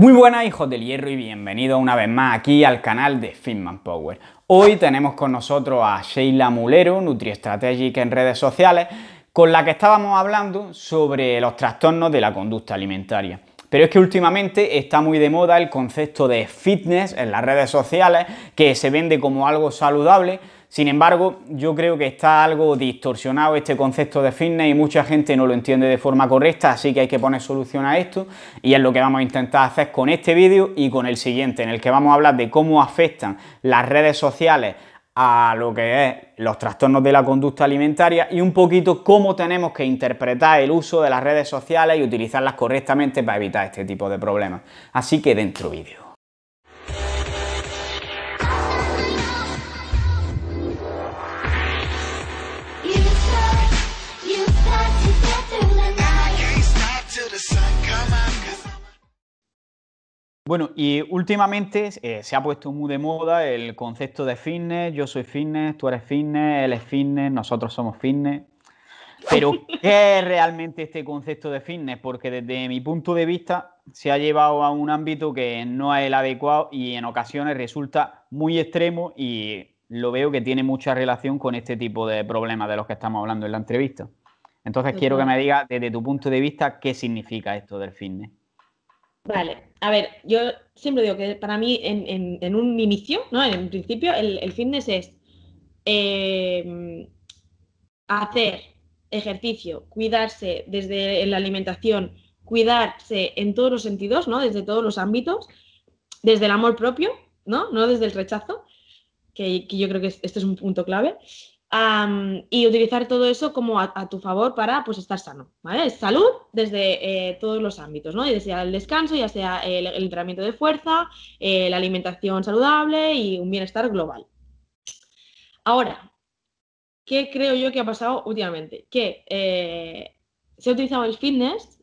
Muy buenas, hijos del hierro, y bienvenidos una vez más aquí al canal de Fitman Power. Hoy tenemos con nosotros a Sheila Mulero, Nutriestrategic en redes sociales, con la que estábamos hablando sobre los trastornos de la conducta alimentaria. Pero es que últimamente está muy de moda el concepto de fitness en las redes sociales, que se vende como algo saludable. Sin embargo, yo creo que está algo distorsionado este concepto de fitness y mucha gente no lo entiende de forma correcta, así que hay que poner solución a esto, y es lo que vamos a intentar hacer con este vídeo y con el siguiente, en el que vamos a hablar de cómo afectan las redes sociales a lo que es los trastornos de la conducta alimentaria y un poquito cómo tenemos que interpretar el uso de las redes sociales y utilizarlas correctamente para evitar este tipo de problemas. Así que dentro vídeo. Bueno, y últimamente se ha puesto muy de moda el concepto de fitness. Yo soy fitness, tú eres fitness, él es fitness, nosotros somos fitness. Pero, ¿qué es realmente este concepto de fitness? Porque desde mi punto de vista se ha llevado a un ámbito que no es el adecuado y en ocasiones resulta muy extremo, y lo veo que tiene mucha relación con este tipo de problemas de los que estamos hablando en la entrevista. Entonces, quiero que me digas desde tu punto de vista qué significa esto del fitness. Vale, a ver, yo siempre digo que para mí en un inicio, ¿no? En un principio, el fitness es hacer ejercicio, cuidarse desde la alimentación, cuidarse en todos los sentidos, ¿no? Desde todos los ámbitos, desde el amor propio, ¿no? No desde el rechazo, que yo creo que este es un punto clave, y utilizar todo eso como a tu favor para, pues, estar sano, ¿vale? Salud desde todos los ámbitos, ¿no? Ya sea el descanso, ya sea el entrenamiento de fuerza, la alimentación saludable y un bienestar global. Ahora, ¿qué creo yo que ha pasado últimamente? Que se ha utilizado el fitness,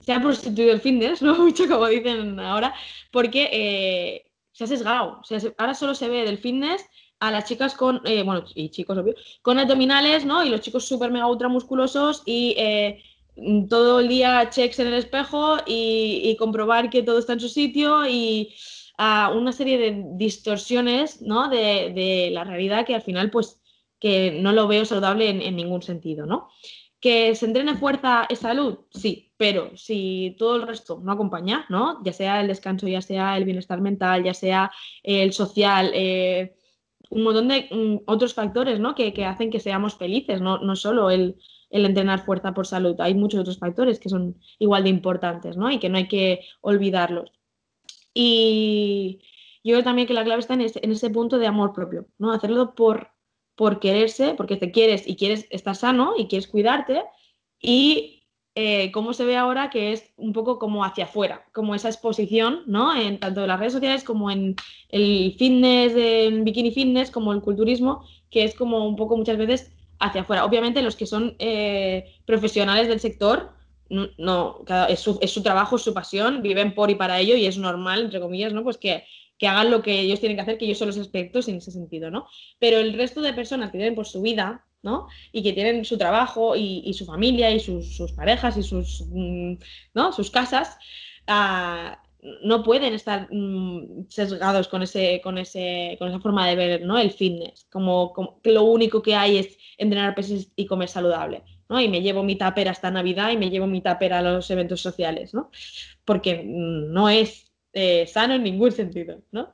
se ha prostituido el fitness, ¿no? Mucho, como dicen ahora, porque se ha sesgado. O sea, ahora solo se ve del fitness a las chicas con, bueno, y chicos, obvio, con abdominales, ¿no? Y los chicos súper mega ultra musculosos y todo el día checks en el espejo y comprobar que todo está en su sitio y una serie de distorsiones, ¿no? De la realidad, que al final, pues, que no lo veo saludable en ningún sentido, ¿no? Que se entrene fuerza es salud, sí, pero si todo el resto no acompaña, ¿no? Ya sea el descanso, ya sea el bienestar mental, ya sea el social, un montón de otros factores, ¿no? Que hacen que seamos felices, no solo el entrenar fuerza por salud. Hay muchos otros factores que son igual de importantes, ¿no? Y que no hay que olvidarlos. Y yo creo también que la clave está en ese punto de amor propio, ¿no? Hacerlo por quererse, porque te quieres y quieres estar sano y quieres cuidarte. Y cómo se ve ahora, que es un poco como hacia afuera, como esa exposición, ¿no? En tanto en las redes sociales como en el fitness, en bikini fitness, como el culturismo, que es como un poco muchas veces hacia afuera. Obviamente los que son profesionales del sector, no, es su trabajo, es su pasión, viven por y para ello, y es normal, entre comillas, ¿no? Pues que hagan lo que ellos tienen que hacer, que ellos son los expertos en ese sentido, ¿no? Pero el resto de personas que viven por su vida, ¿no? Y que tienen su trabajo y su familia y sus parejas y sus, ¿no? Sus casas, no pueden estar sesgados con esa forma de ver, ¿no? El fitness, como que lo único que hay es entrenar pesos y comer saludable, ¿no? Y me llevo mi tupper hasta Navidad y me llevo mi tupper a los eventos sociales, ¿no? Porque no es sano en ningún sentido, ¿no?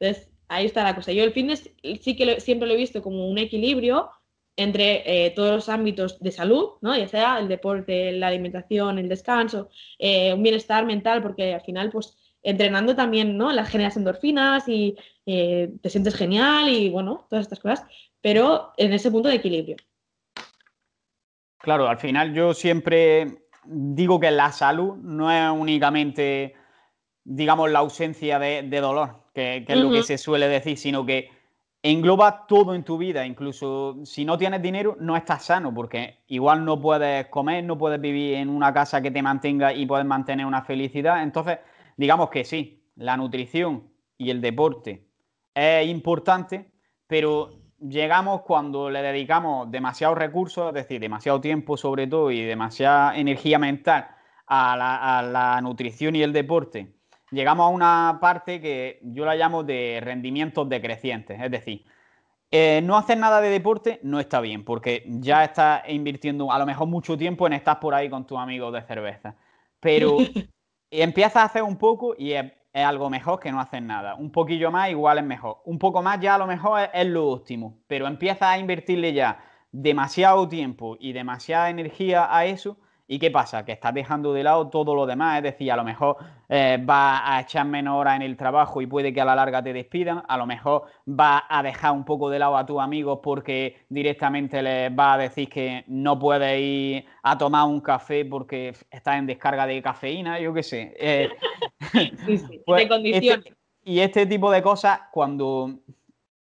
Entonces, ahí está la cosa. Yo el fitness sí que siempre lo he visto como un equilibrio entre todos los ámbitos de salud, ¿no? Ya sea el deporte, la alimentación, el descanso, un bienestar mental, porque al final, pues, entrenando también, ¿no? Las generas endorfinas y te sientes genial y, bueno, todas estas cosas, pero en ese punto de equilibrio. Claro, al final yo siempre digo que la salud no es únicamente, digamos, la ausencia de dolor, que es lo que se suele decir, sino que engloba todo en tu vida. Incluso si no tienes dinero, no estás sano, porque igual no puedes comer, no puedes vivir en una casa que te mantenga y puedes mantener una felicidad. Entonces, digamos que sí, la nutrición y el deporte es importante, pero llegamos cuando le dedicamos demasiados recursos, es decir, demasiado tiempo sobre todo y demasiada energía mental a la nutrición y el deporte, llegamos a una parte que yo la llamo de rendimientos decrecientes. Es decir, no hacer nada de deporte no está bien, porque ya estás invirtiendo a lo mejor mucho tiempo en estar por ahí con tus amigos de cerveza. Pero empiezas a hacer un poco y es algo mejor que no hacer nada. Un poquillo más igual es mejor. Un poco más ya a lo mejor es lo óptimo, pero empiezas a invertirle ya demasiado tiempo y demasiada energía a eso. ¿Y qué pasa? Que estás dejando de lado todo lo demás. Es decir, a lo mejor vas a echar menos horas en el trabajo y puede que a la larga te despidan. A lo mejor vas a dejar un poco de lado a tus amigos porque directamente les vas a decir que no puedes ir a tomar un café porque estás en descarga de cafeína, yo qué sé. Sí, pues, de condiciones. Este tipo de cosas, cuando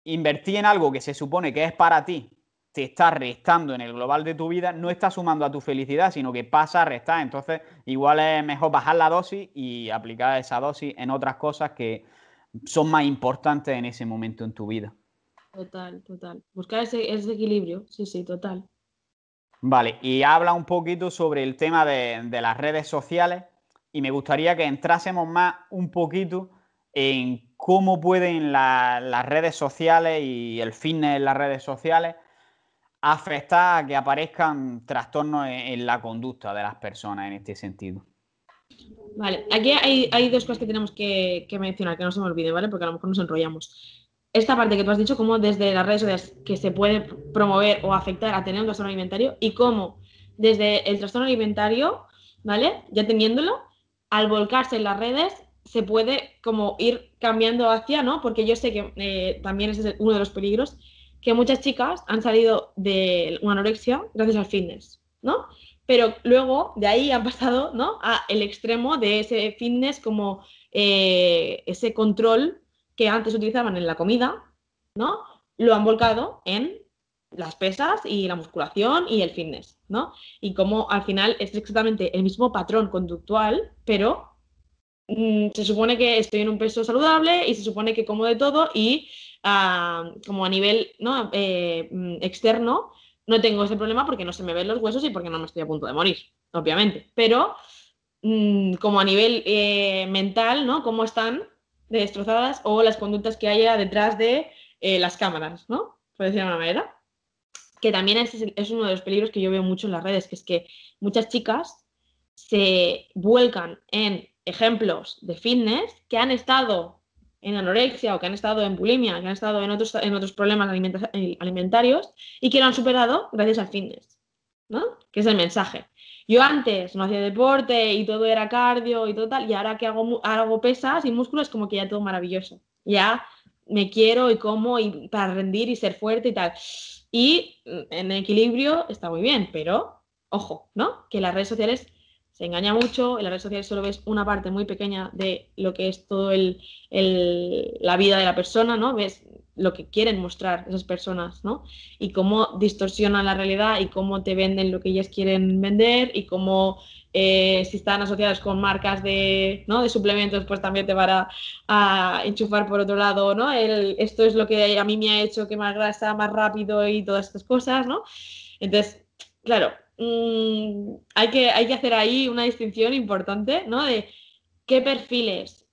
invertí en algo que se supone que es para ti, te está restando en el global de tu vida, no está sumando a tu felicidad, sino que pasa a restar. Entonces, igual es mejor bajar la dosis y aplicar esa dosis en otras cosas que son más importantes en ese momento en tu vida. Total, total. Buscar ese equilibrio, sí, total. Vale, y habla un poquito sobre el tema de las redes sociales y me gustaría que entrásemos más un poquito en cómo pueden las redes sociales y el fitness en las redes sociales afecta a que aparezcan trastornos en la conducta de las personas en este sentido. Vale, aquí hay dos cosas que tenemos que mencionar, que no se me olviden, ¿vale? Porque a lo mejor nos enrollamos. Esta parte que tú has dicho, cómo desde las redes sociales que se puede promover o afectar a tener un trastorno alimentario y cómo desde el trastorno alimentario, ¿vale? Ya teniéndolo, al volcarse en las redes se puede como ir cambiando hacia, ¿no? Porque yo sé que también ese es uno de los peligros, que muchas chicas han salido de una anorexia gracias al fitness, ¿no? Pero luego de ahí han pasado, ¿no?, a el extremo de ese fitness como ese control que antes utilizaban en la comida, ¿no? Lo han volcado en las pesas y la musculación y el fitness, ¿no? Y como al final es exactamente el mismo patrón conductual, pero se supone que estoy en un peso saludable y se supone que como de todo y como a nivel, ¿no?, externo, no tengo ese problema porque no se me ven los huesos y porque no me estoy a punto de morir, obviamente. Pero como a nivel mental, ¿no?, cómo están de destrozadas o las conductas que haya detrás de las cámaras, ¿no?, por decirlo de una manera. Que también es uno de los peligros que yo veo mucho en las redes, que es que muchas chicas se vuelcan en ejemplos de fitness que han estado en anorexia o que han estado en bulimia, que han estado en otros problemas alimentarios y que lo han superado gracias al fitness, ¿no? Que es el mensaje. Yo antes no hacía deporte y todo era cardio y todo tal, y ahora que hago pesas y músculos, como que ya todo maravilloso. Ya me quiero y como y para rendir y ser fuerte y tal. Y en equilibrio está muy bien, pero ojo, ¿no? Que las redes sociales se engaña mucho, en las redes sociales solo ves una parte muy pequeña de lo que es todo la vida de la persona, ¿no? Ves lo que quieren mostrar esas personas, ¿no? Y cómo distorsionan la realidad y cómo te venden lo que ellas quieren vender y cómo si están asociadas con marcas de suplementos, pues también te van a enchufar por otro lado, ¿no? Esto es lo que a mí me ha hecho quemar grasa más rápido y todas estas cosas, ¿no? Entonces, claro, hay que hacer ahí una distinción importante, ¿no?, de qué perfiles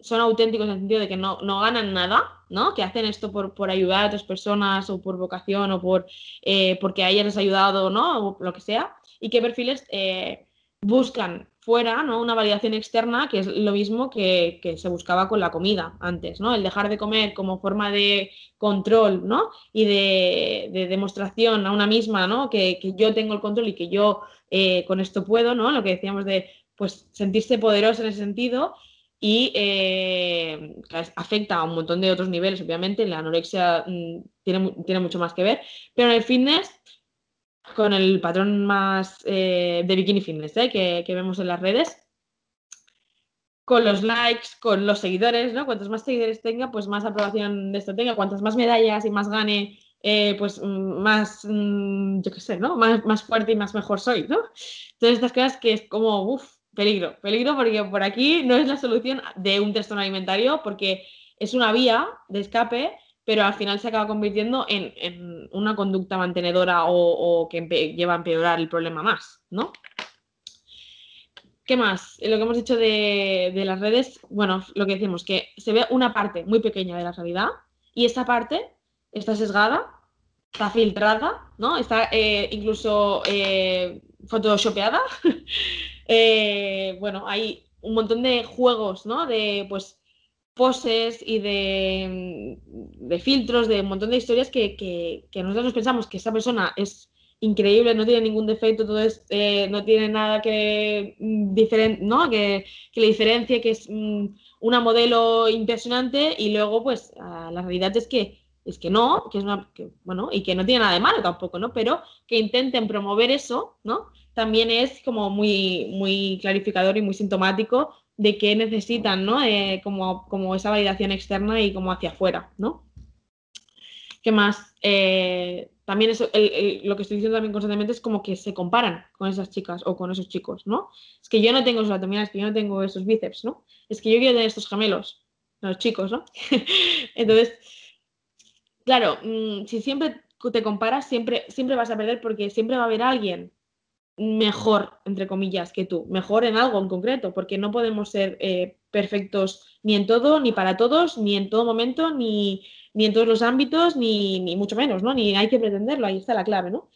son auténticos en el sentido de que no ganan nada, ¿no?, que hacen esto por ayudar a otras personas o por vocación o porque a ellas les ha ayudado, ¿no?, o lo que sea, y qué perfiles buscan fuera, ¿no?, una validación externa, que es lo mismo que se buscaba con la comida antes, ¿no?, el dejar de comer como forma de control, ¿no?, y de demostración a una misma, ¿no?, que yo tengo el control y que yo con esto puedo, ¿no?, lo que decíamos de pues sentirse poderoso en ese sentido y afecta a un montón de otros niveles, obviamente, la anorexia tiene mucho más que ver, pero en el fitness con el patrón más de bikini fitness que vemos en las redes, con los likes, con los seguidores, ¿no? Cuantos más seguidores tenga, pues más aprobación de esto tenga, cuantas más medallas y más gane, pues más, yo qué sé, ¿no? Más fuerte y más mejor soy, ¿no? Todas estas cosas que es como, peligro, porque por aquí no es la solución de un trastorno alimentario, porque es una vía de escape, pero al final se acaba convirtiendo en una conducta mantenedora o que lleva a empeorar el problema más, ¿no? ¿Qué más? Lo que hemos dicho de las redes, bueno, lo que decimos, que se ve una parte muy pequeña de la realidad y esa parte está sesgada, está filtrada, ¿no? Está incluso photoshopeada. Bueno, hay un montón de juegos, ¿no? De, pues, poses y de filtros, de un montón de historias que nosotros nos pensamos que esa persona es increíble, no tiene ningún defecto, todo es, no tiene nada que, ¿no? que le diferencie, que es una modelo impresionante, y luego pues la realidad es que no, que es una, que, bueno, y que no tiene nada de malo tampoco, ¿no? Pero que intenten promover eso, ¿no? También es como muy, muy clarificador y muy sintomático de qué necesitan, ¿no? Como esa validación externa y como hacia afuera, ¿no? ¿Qué más? También eso, lo que estoy diciendo también constantemente es como que se comparan con esas chicas o con esos chicos, ¿no? Es que yo no tengo esos abdominales, es que yo no tengo esos bíceps, ¿no? Es que yo quiero tener estos gemelos, los chicos, ¿no? Entonces, claro, si siempre te comparas, siempre vas a perder, porque siempre va a haber alguien mejor, entre comillas, que tú, mejor en algo en concreto, porque no podemos ser perfectos ni en todo, ni para todos, ni en todo momento, ni en todos los ámbitos, ni mucho menos, ¿no? Ni hay que pretenderlo, ahí está la clave, ¿no?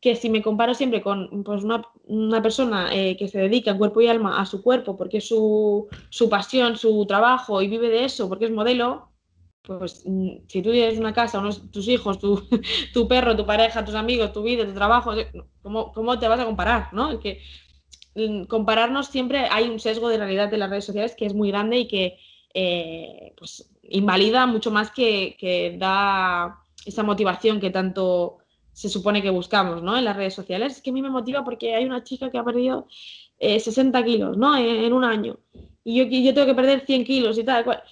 Que si me comparo siempre con, pues, una persona que se dedica en cuerpo y alma a su cuerpo, porque es su pasión, su trabajo, y vive de eso, porque es modelo, pues si tú tienes una casa, unos, tus hijos, tu perro, tu pareja, tus amigos, tu vida, tu trabajo, ¿cómo te vas a comparar, ¿no? Es que compararnos, siempre hay un sesgo de realidad de las redes sociales que es muy grande y que pues invalida mucho más que da esa motivación que tanto se supone que buscamos, ¿no? En las redes sociales, es que a mí me motiva porque hay una chica que ha perdido 60 kilos, ¿no? En un año, y yo tengo que perder 100 kilos y tal cual.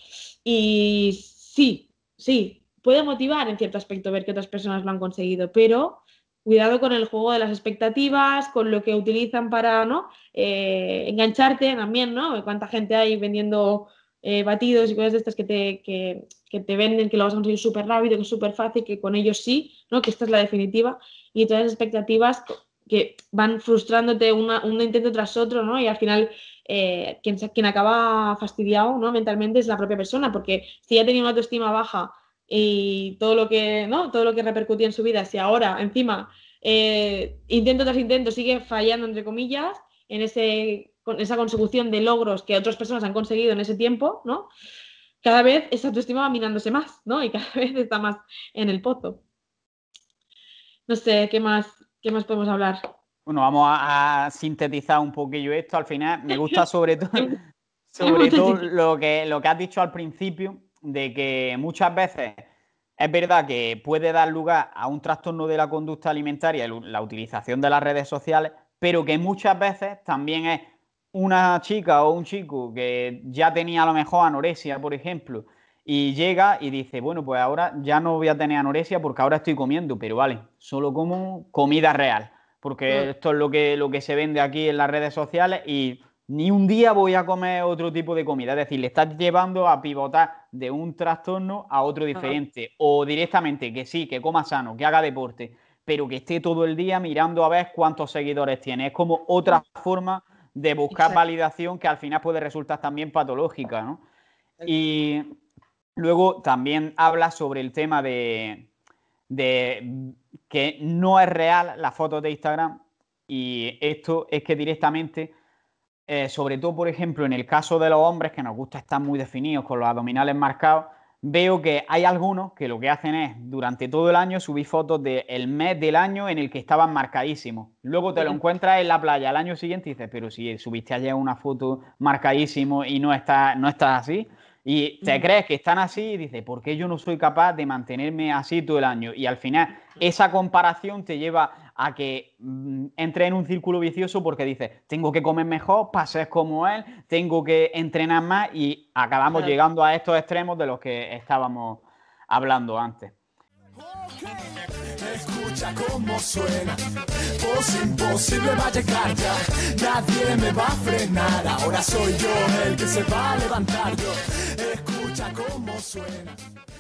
Y sí, puede motivar en cierto aspecto ver que otras personas lo han conseguido, pero cuidado con el juego de las expectativas, con lo que utilizan para, ¿no? Engancharte también, ¿no? Cuánta gente hay vendiendo batidos y cosas de estas que te venden, que lo vas a conseguir súper rápido, que es súper fácil, que con ellos sí, ¿no? Que esta es la definitiva, y todas las expectativas que van frustrándote un intento tras otro, ¿no? Y al final quien acaba fastidiado, ¿no? Mentalmente es la propia persona, porque si ya tenía una autoestima baja y todo lo que, ¿no? Todo lo que repercutía en su vida, si ahora encima intento tras intento sigue fallando, entre comillas, con esa consecución de logros que otras personas han conseguido en ese tiempo, ¿no? Cada vez esa autoestima va minándose más, ¿no? Y cada vez está más en el pozo. No sé, ¿qué más podemos hablar? Bueno, vamos a sintetizar un poquillo esto. Al final me gusta sobre todo lo que has dicho al principio, de que muchas veces es verdad que puede dar lugar a un trastorno de la conducta alimentaria la utilización de las redes sociales, pero que muchas veces también es una chica o un chico que ya tenía a lo mejor anorexia, por ejemplo, y llega y dice, bueno, pues ahora ya no voy a tener anorexia porque ahora estoy comiendo, pero vale, solo como comida real, porque esto es lo que se vende aquí en las redes sociales, y ni un día voy a comer otro tipo de comida. Es decir, le estás llevando a pivotar de un trastorno a otro diferente, o directamente que sí, que coma sano, que haga deporte, pero que esté todo el día mirando a ver cuántos seguidores tiene. Es como otra forma de buscar validación que al final puede resultar también patológica, ¿no? Y luego también habla sobre el tema de que no es real las fotos de Instagram, y esto es que directamente, sobre todo, por ejemplo, en el caso de los hombres, que nos gusta estar muy definidos con los abdominales marcados, veo que hay algunos que lo que hacen es, durante todo el año, subir fotos del mes del año en el que estaban marcadísimos. Luego te lo encuentras en la playa al año siguiente y dices, pero si subiste ayer una foto marcadísimo y no estás así. Y te crees que están así y dices, ¿por qué yo no soy capaz de mantenerme así todo el año? Y al final esa comparación te lleva a que entres en un círculo vicioso, porque dices, tengo que comer mejor para ser como él, tengo que entrenar más, y acabamos llegando a estos extremos de los que estábamos hablando antes. Okay. Escucha cómo suena, voz imposible va a llegar ya, nadie me va a frenar, ahora soy yo el que se va a levantar yo, escucha cómo suena.